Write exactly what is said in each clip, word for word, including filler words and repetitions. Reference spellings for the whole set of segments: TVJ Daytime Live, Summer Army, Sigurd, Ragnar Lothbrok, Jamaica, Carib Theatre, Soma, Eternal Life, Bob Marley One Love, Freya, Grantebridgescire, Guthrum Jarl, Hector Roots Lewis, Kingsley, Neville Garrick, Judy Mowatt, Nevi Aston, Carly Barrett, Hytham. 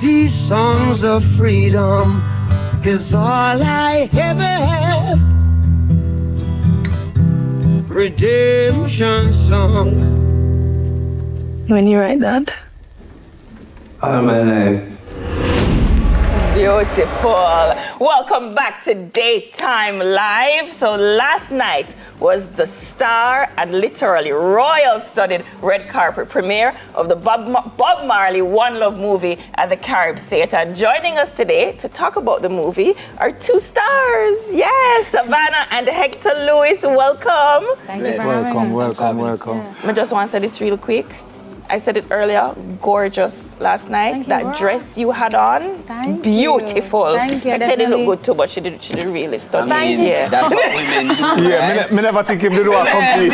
These songs of freedom is all I ever have. Redemption songs. When you write that? All my life. Beautiful. Welcome back to Daytime Live. So last night was the star and literally royal-studded red carpet premiere of the Bob, Ma Bob Marley One Love movie at the Carib Theatre. And joining us today to talk about the movie are two stars. Yes, Savannah and Hector Lewis. Welcome. Thank you very welcome, much. Welcome, welcome, welcome. I just want to say this real quick. I said it earlier, gorgeous last night. Thank that you, dress you had on, Thank beautiful. You. Thank you. It didn't look good too, but she did, she did really stunning. Thank yeah. you. That's what women do. Yeah, right? me, me never think you do a complete.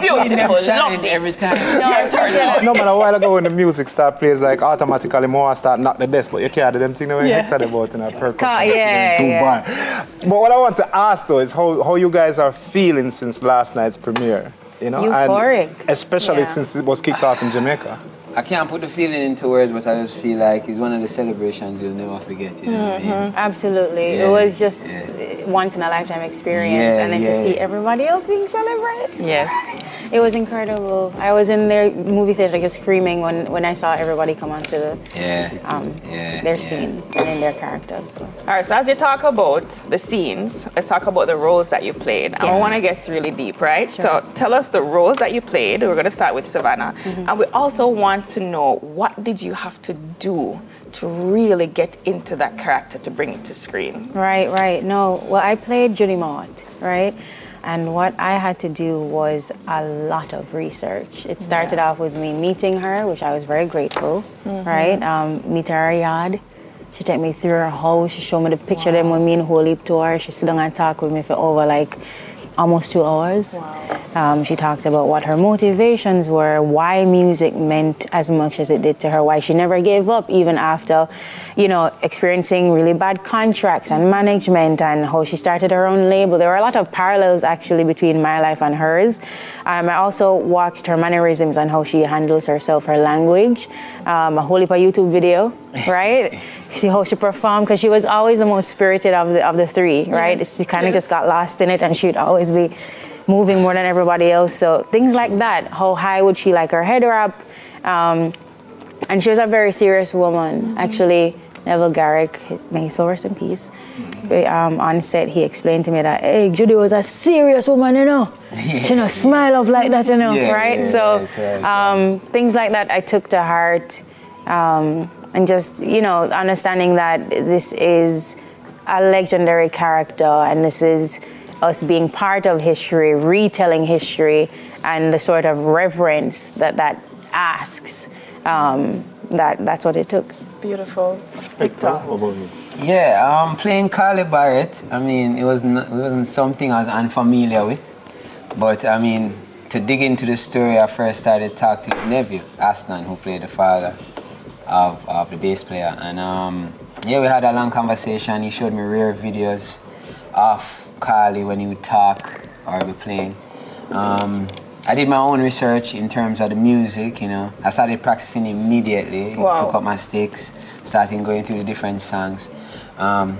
Beautiful, loved it. Every time. No, yeah, no man, a while ago when the music start plays, like automatically more start knock the desk, but you can't do them thing when yeah. Hector about in a perfect. Yeah, yeah, yeah. But what I want to ask though is how, how you guys are feeling since last night's premiere. You know, euphoric. And especially yeah. since it was kicked off in Jamaica. I can't put the feeling into words, but I just feel like it's one of the celebrations you'll never forget. You know mm-hmm. what I mean? Absolutely. Yeah. It was just yeah. once in a lifetime experience. Yeah, and then yeah. to see everybody else being celebrated. Yes. It was incredible. I was in their movie theater just screaming when, when I saw everybody come onto the, yeah. Um, yeah. their yeah. scene and in their character. So. All right, so as you talk about the scenes, let's talk about the roles that you played. Yes. I want to get really deep, right? Sure. So tell us the roles that you played. We're going to start with Savannah. Mm-hmm. And we also want to know, what did you have to do to really get into that character to bring it to screen? Right, right. No, well, I played Judy Mowatt, right? And what I had to do was a lot of research. It started yeah. off with me meeting her, which I was very grateful, mm-hmm. right? Um, meet her at her yard. She took me through her house. She showed me the picture wow. them with me in whole heap tour. She stood down and talked with me for over like almost two hours. Wow. Um, she talked about what her motivations were, why music meant as much as it did to her, why she never gave up even after, you know, experiencing really bad contracts and management, and how she started her own label. There were a lot of parallels actually between my life and hers. Um, I also watched her mannerisms and how she handles herself, her language, um, a whole heap of YouTube video, right? See how she performed, because she was always the most spirited of the, of the three, right? Yes. She kind of yes. just got lost in it, and she'd always be moving more than everybody else. So things like that. How high would she like her head up? Um, and she was a very serious woman. Mm-hmm. Actually, Neville Garrick, his, may he so rest in peace, mm-hmm. um, on set, he explained to me that, hey, Judy was a serious woman, you know? She don't smile up like that, you know, yeah, right? Yeah, so yeah, yeah. Um, things like that I took to heart, um, and just, you know, understanding that this is a legendary character, and this is us being part of history, retelling history, and the sort of reverence that that asks, um, that, that's what it took. Beautiful. Victor. Yeah, um, playing Carly Barrett, I mean, it wasn't, it wasn't something I was unfamiliar with, but I mean, to dig into the story, I first started talking to Nevi Aston, who played the father of, of the bass player, and um, yeah, we had a long conversation. He showed me rare videos of Carly when he would talk or be playing. Um, I did my own research in terms of the music, you know. I started practicing immediately, wow. took up my sticks, starting going through the different songs. Um,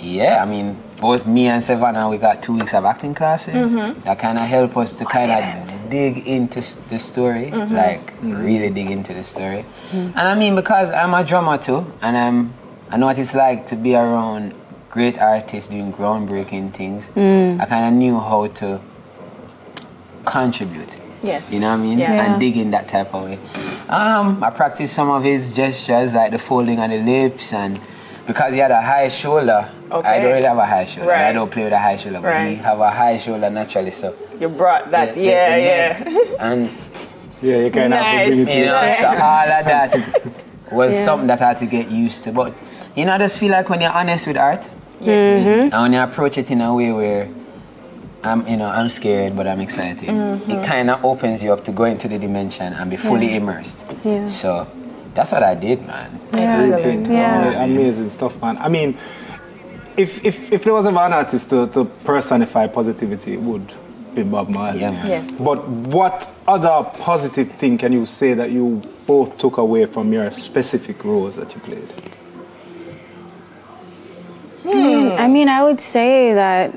yeah, I mean, both me and Savannah, we got two weeks of acting classes. Mm-hmm. That kind of helped us to kind of dig into the story, mm-hmm. like mm-hmm. really dig into the story. Mm-hmm. And I mean, because I'm a drummer too, and I'm, I know what it's like to be around great artists doing groundbreaking things. Mm. I kind of knew how to contribute. Yes. You know what I mean? Yeah. And dig in that type of way. Um, I practiced some of his gestures, like the folding on the lips, and because he had a high shoulder, okay. I don't really have a high shoulder. Right. I don't play with a high shoulder, but right. he have a high shoulder naturally. So you brought that, the, yeah, the, the yeah. and yeah, you kind of nice. Have to bring it. You know, yeah. so all of that was yeah. something that I had to get used to. But you know, I just feel like when you're honest with art. Yes. Mm-hmm. And when you approach it in a way where I'm, you know, I'm scared but I'm excited, mm-hmm. it kind of opens you up to go into the dimension and be fully yeah. immersed. Yeah. So that's what I did, man. Yeah. It's yeah. amazing stuff, man. I mean, if if if there was an artist to, to personify positivity, it would. be Bob Marley. Yeah. Yes. But what other positive thing can you say that you both took away from your specific roles that you played? Hmm. I mean, I mean, I would say that,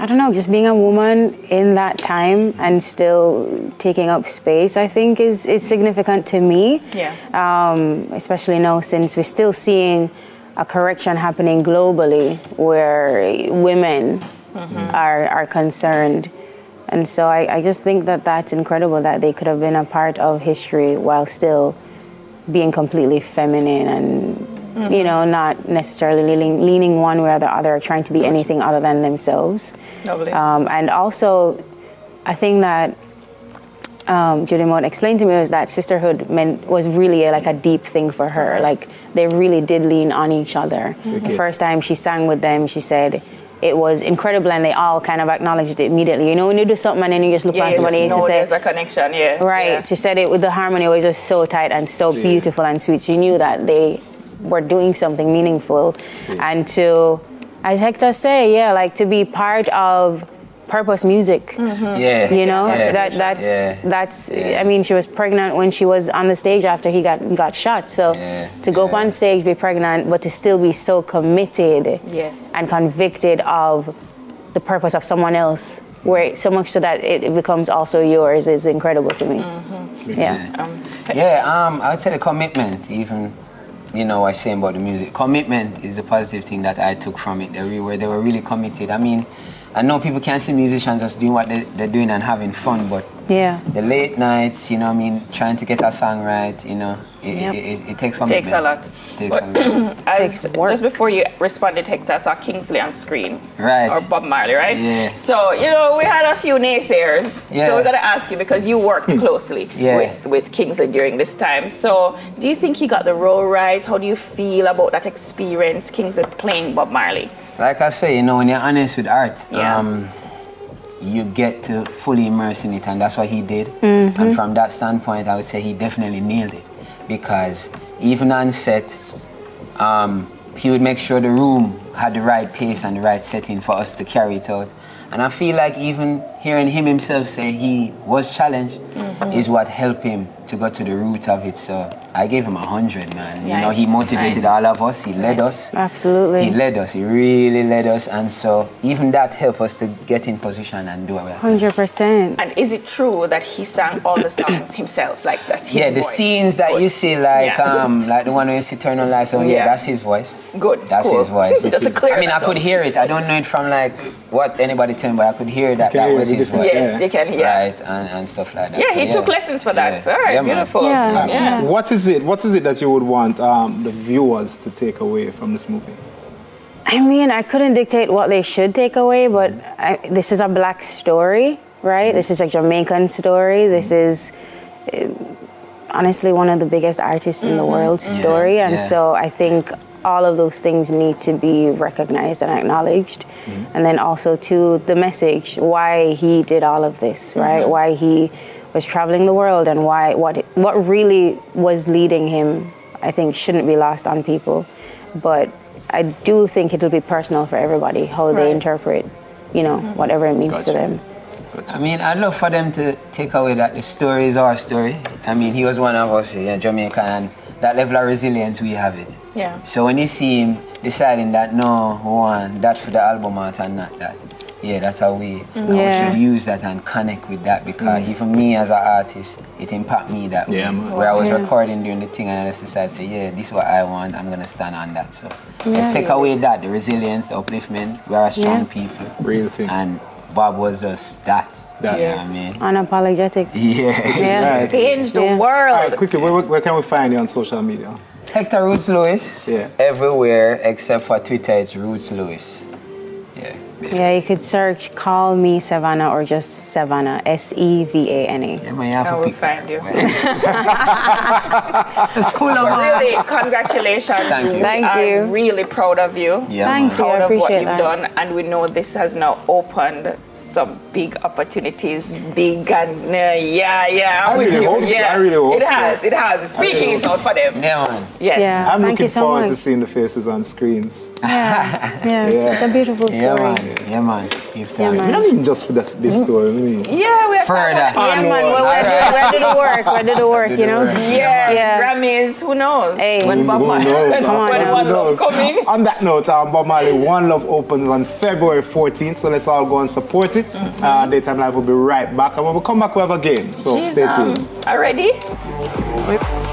I don't know, just being a woman in that time and still taking up space, I think is, is significant to me. Yeah. Um, especially now since we're still seeing a correction happening globally where women mm-hmm. are, are concerned. And so I, I just think that that's incredible that they could have been a part of history while still being completely feminine and, mm-hmm. you know, not necessarily leaning, leaning one way or the other, or trying to be anything other than themselves. Um, and also, I think that um, Judy Mowatt explained to me was that sisterhood meant, was really a, like a deep thing for her. Like, they really did lean on each other. Mm-hmm. The first time she sang with them, she said, it was incredible, and they all kind of acknowledged it immediately. You know, when you do something and then you just look yeah, at somebody else and say, there's a connection, yeah. Right, yeah. She said it with the harmony was just so tight and so yeah. beautiful and sweet. She knew that they were doing something meaningful. Yeah. And to, as Hector say, yeah, like to be part of Purpose Music. Mm-hmm. Yeah. You know, yeah. that that's, yeah. that's yeah. I mean, she was pregnant when she was on the stage after he got got shot. So yeah. to go yeah. up on stage, be pregnant, but to still be so committed yes. and convicted of the purpose of someone else, where so much so that it, it becomes also yours, is incredible to me. Mm-hmm. Yeah. Yeah, um, yeah um, I would say the commitment, even, you know, I was saying about the music. Commitment is a positive thing that I took from it, where they were really committed. I mean, I know people can't see musicians just doing what they, they're doing and having fun, but yeah, the late nights, you know what I mean, trying to get a song right, you know, it, yep. it, it, it takes commitment. It takes a lot. It takes a lot. As, it takes just before you responded, Hector, I saw Kingsley on screen. Right. Or Bob Marley, right? Yeah. So, you know, we had a few naysayers. Yeah. So we got to ask you, because you worked closely yeah. with, with Kingsley during this time. So do you think he got the role right? How do you feel about that experience, Kingsley playing Bob Marley? Like I say, you know, when you're honest with art, yeah. um, you get to fully immerse in it, and that's what he did. Mm-hmm. And from that standpoint, I would say he definitely nailed it, because even on set, um, he would make sure the room had the right pace and the right setting for us to carry it out. And I feel like even hearing him himself say he was challenged mm-hmm. is what helped him to go to the root of it. So I gave him a hundred, man. Nice. You know, he motivated nice. all of us. He led nice. us. Absolutely. He led us. He really led us. And so even that helped us to get in position and do what we have. one hundred percent. And is it true that he sang all the songs himself? Like, that's his Yeah, the voice. scenes that Good. you see, like yeah. um, like the one where it's Eternal Life. So yeah, yeah, that's his voice. Good. That's cool. his voice. Just to clear I mean, I could up. hear it. I don't know it from like what anybody told me, but I could hear that that was his voice. Yes, yeah. you can hear. Yeah. Right, and, and stuff like that. Yeah, so, he yeah. took lessons for that. Yeah. All right. Yeah. Beautiful. Yeah. Um, yeah. What is it? What is it that you would want um, the viewers to take away from this movie? I mean, I couldn't dictate what they should take away, but I, this is a black story, right? This is a Jamaican story. This is uh, honestly one of the biggest artists in the world's story, yeah. and yeah. so I think all of those things need to be recognized and acknowledged, mm-hmm. and then also to the message, why he did all of this, right? Mm-hmm. Why he was traveling the world, and why what what really was leading him, I think, shouldn't be lost on people. But I do think it'll be personal for everybody, how right. they interpret, you know, mm-hmm. whatever it means gotcha. to them. Gotcha. I mean, I'd love for them to take away that the story is our story. I mean, he was one of us in yeah, Jamaica, and that level of resilience, we have it. Yeah. So when you see him deciding that, no, we want that for the album art and not that, yeah, that's how we, mm-hmm. yeah. we should use that and connect with that, because mm-hmm. even me as an artist, it impacted me that yeah, way. Where I was yeah. recording during the thing, and I just decided, say, yeah, this is what I want, I'm going to stand on that. So yeah. let's take away that, the resilience, the upliftment, we are strong yeah. people. Real thing. And Bob was just that. That. Yes. I mean. Unapologetic. Yeah. yeah. Right. Changed the yeah. world. All right, quickly, where, where can we find you on social media? Hector Roots Lewis. Yeah. Everywhere except for Twitter, it's Roots Lewis. Yeah. Basically. Yeah, you could search Call Me Savannah or just Savannah, S E V A N A. Yeah, man, you have I will find you. It's cool. Really, congratulations. Thank you. Thank you. I'm really proud of you. Yeah, Thank man. you. Proud I appreciate of what you've that. done. And we know this has now opened some big opportunities. Big and uh, yeah, yeah. I'm I really hope so. Yeah. I really hope It has, so. it has. Speaking it out for them. Yeah, man. Yes. Yeah. I'm Thank looking you so forward much. to seeing the faces on screens. Yeah, yeah. yeah. It's, it's a beautiful story. Yeah, Yeah, yeah man. You've done yeah, it. I mean, just for this, this story. I mean. Yeah, we're further. Yeah, man. We're, we're, we're did the work. We're did the work. You know. Yeah. yeah. Grammys. Who knows? Hey. When Bob Marley One Love coming. On that note, um, Bob Marley One Love opens on February fourteenth. So let's all go and support it. Mm-hmm. uh, Daytime Live will be right back, and when we come back, we have a game. So Jeez, stay tuned. Um, Already.